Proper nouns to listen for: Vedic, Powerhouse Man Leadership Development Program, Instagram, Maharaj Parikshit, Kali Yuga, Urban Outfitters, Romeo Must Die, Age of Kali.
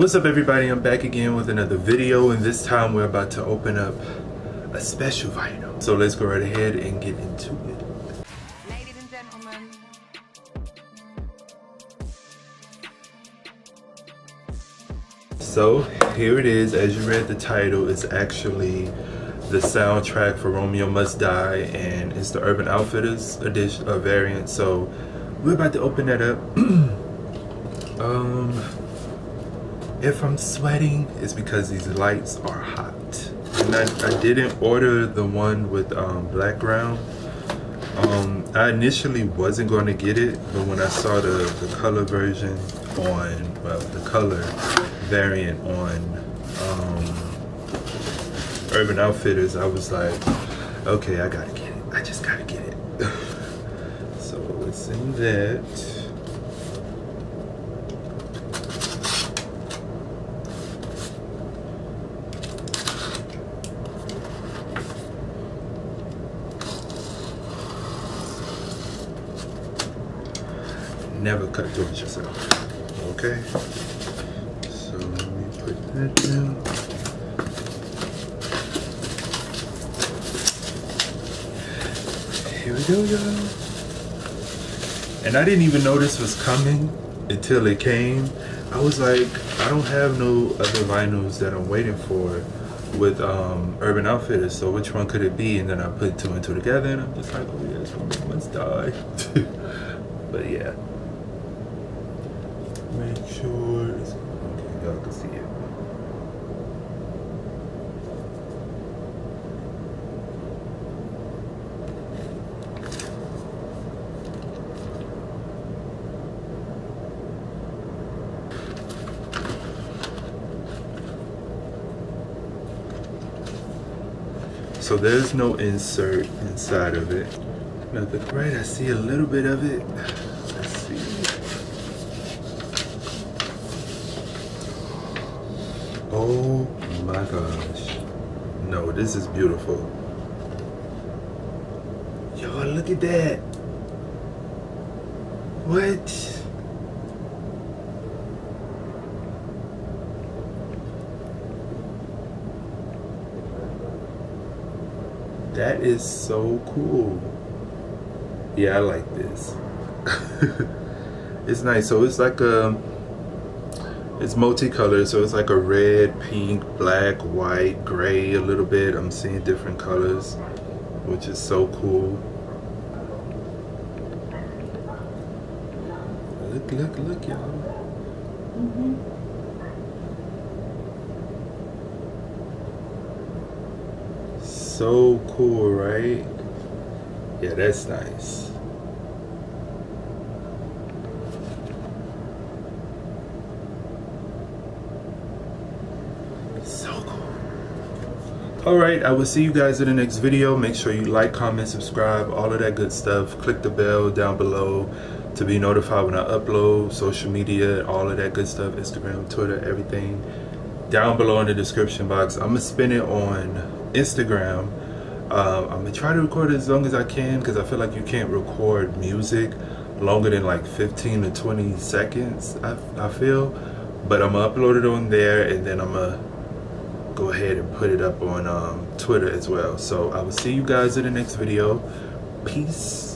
What's up everybody, I'm back again with another video, and this time we're about to open up a special vinyl. So let's go right ahead and get into it. Ladies and gentlemen. So here it is. As you read the title, it's actually the soundtrack for Romeo Must Die, and it's the Urban Outfitters edition, variant. So we're about to open that up. If I'm sweating, it's because these lights are hot. And I didn't order the one with background. I initially wasn't going to get it, but when I saw the color version on, well, the color variant on Urban Outfitters, I was like, okay, I gotta get it. I just gotta get it. So it's in that. Never cut doors yourself, okay? So let me put that down. Here we go, y'all. And I didn't even know this was coming until it came. I was like, I don't have no other vinyls that I'm waiting for with Urban Outfitters, so which one could it be? And then I put two and two together, and I'm just like, oh yeah, it's Romeo Must Die. But yeah. Make sure it's okay, y'all can see it. So there's no insert inside of it. Nothing, right? I see a little bit of it. Let's see. Oh my gosh. No, this is beautiful. Y'all, look at that. What? That is so cool. Yeah, I like this. It's nice. So it's like a... It's multicolored, so it's like a red, pink, black, white, gray a little bit. I'm seeing different colors, which is so cool. Look, look, look, y'all. Mm-hmm. So cool, right? Yeah, that's nice. Alright, I will see you guys in the next video. Make sure you like, comment, subscribe, all of that good stuff. Click the bell down below to be notified when I upload. Social media, all of that good stuff. Instagram, Twitter, everything. Down below in the description box. I'm going to spin it on Instagram. I'm going to try to record it as long as I can, because I feel like you can't record music longer than like 15 to 20 seconds, I feel. But I'm going to upload it on there, and then I'm going to go ahead and put it up on Twitter as well. So I will see you guys in the next video. Peace.